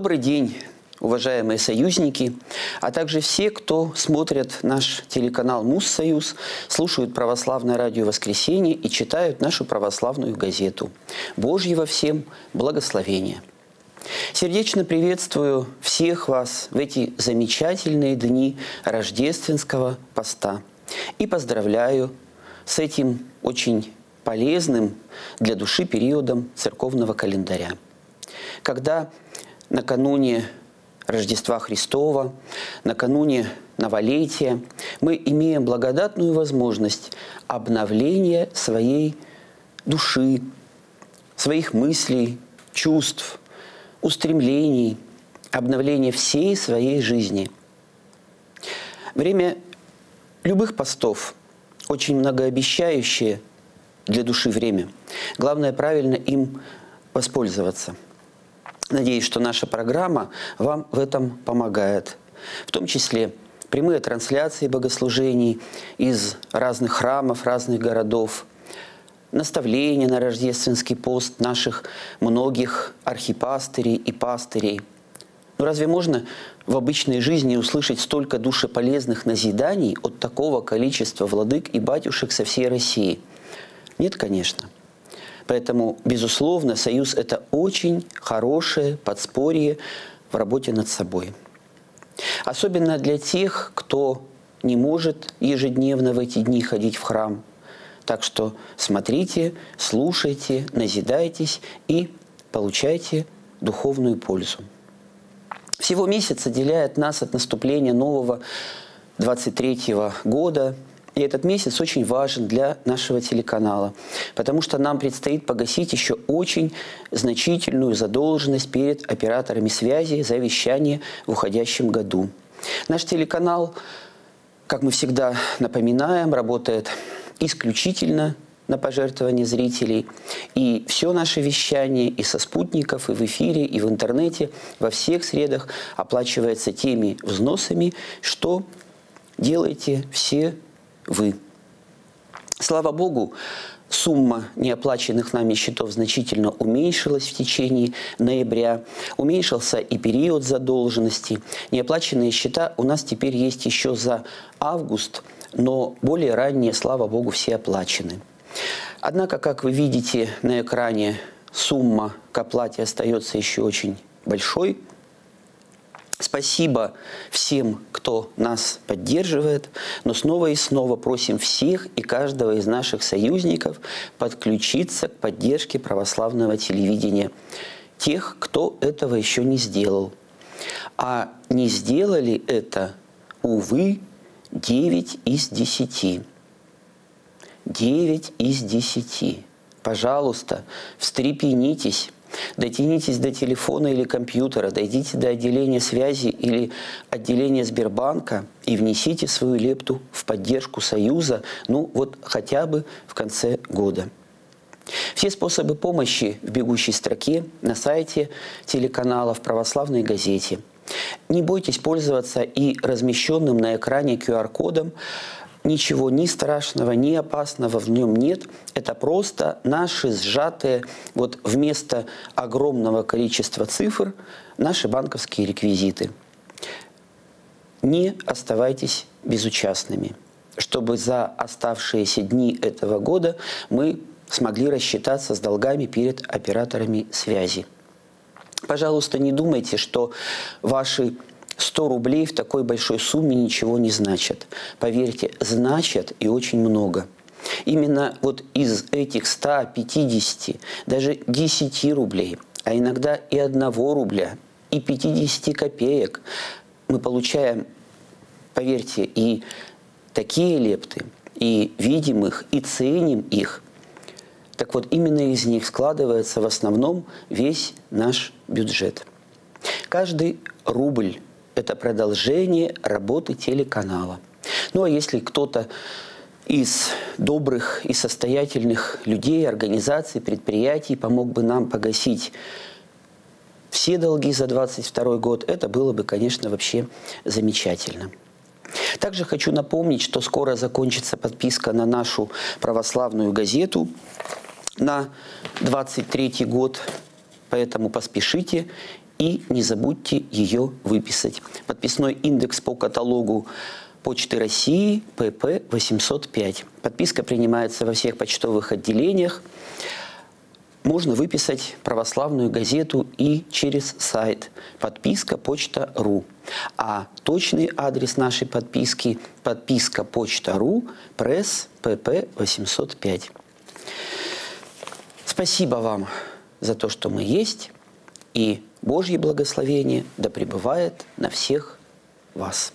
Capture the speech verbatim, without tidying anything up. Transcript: Добрый день, уважаемые союзники, а также все, кто смотрит наш телеканал МузСоюз, слушают православное радио «Воскресенье» и читают нашу православную газету. Божьего всем благословения! Сердечно приветствую всех вас в эти замечательные дни рождественского поста и поздравляю с этим очень полезным для души периодом церковного календаря. Когда накануне Рождества Христова, накануне Новолетия мы имеем благодатную возможность обновления своей души, своих мыслей, чувств, устремлений, обновления всей своей жизни. Время любых постов очень многообещающее для души время. Главное правильно им воспользоваться. Надеюсь, что наша программа вам в этом помогает. В том числе прямые трансляции богослужений из разных храмов, разных городов, наставления на рождественский пост наших многих архипастырей и пастырей. Но разве можно в обычной жизни услышать столько душеполезных назиданий от такого количества владык и батюшек со всей России? Нет, конечно. Поэтому, безусловно, союз – это очень хорошее подспорье в работе над собой. Особенно для тех, кто не может ежедневно в эти дни ходить в храм. Так что смотрите, слушайте, назидайтесь и получайте духовную пользу. Всего месяц отделяет нас от наступления нового двадцать третьего года. И этот месяц очень важен для нашего телеканала, потому что нам предстоит погасить еще очень значительную задолженность перед операторами связи за вещание в уходящем году. Наш телеканал, как мы всегда напоминаем, работает исключительно на пожертвования зрителей. И все наше вещание и со спутников, и в эфире, и в интернете, во всех средах оплачивается теми взносами, что делаете все вы. Слава Богу, сумма неоплаченных нами счетов значительно уменьшилась в течение ноября. Уменьшился и период задолженности. Неоплаченные счета у нас теперь есть еще за август, но более ранние, слава Богу, все оплачены. Однако, как вы видите на экране, сумма к оплате остается еще очень большой. Спасибо всем, кто нас поддерживает, но снова и снова просим всех и каждого из наших союзников подключиться к поддержке православного телевидения. Тех, кто этого еще не сделал. А не сделали это, увы, девять из десяти. девять из десяти. Пожалуйста, встрепенитесь. Дотянитесь до телефона или компьютера, дойдите до отделения связи или отделения Сбербанка и внесите свою лепту в поддержку Союза, ну вот хотя бы в конце года. Все способы помощи в бегущей строке на сайте телеканала, в православной газете. Не бойтесь пользоваться и размещенным на экране ку ар кодом. Ничего ни страшного, ни опасного в нем нет. Это просто наши сжатые, вот вместо огромного количества цифр, наши банковские реквизиты. Не оставайтесь безучастными, чтобы за оставшиеся дни этого года мы смогли рассчитаться с долгами перед операторами связи. Пожалуйста, не думайте, что ваши сто рублей в такой большой сумме ничего не значат. Поверьте, значат и очень много. Именно вот из этих ста пятидесяти, даже десяти рублей, а иногда и одного рубля, и пятидесяти копеек мы получаем, поверьте, и такие лепты, и видим их, и ценим их. Так вот, именно из них складывается в основном весь наш бюджет. Каждый рубль — это продолжение работы телеканала. Ну а если кто-то из добрых и состоятельных людей, организаций, предприятий помог бы нам погасить все долги за двадцать второй год, это было бы, конечно, вообще замечательно. Также хочу напомнить, что скоро закончится подписка на нашу православную газету на двадцать третий год, поэтому поспешите и не забудьте ее выписать. Подписной индекс по каталогу Почты России П П восемьсот пять. Подписка принимается во всех почтовых отделениях. Можно выписать православную газету и через сайт подписка Почта.ру. А точный адрес нашей подписки подписка Почта.ру, пресс П П восемьсот пять. Спасибо вам за то, что мы есть, и Божье благословение да пребывает на всех вас.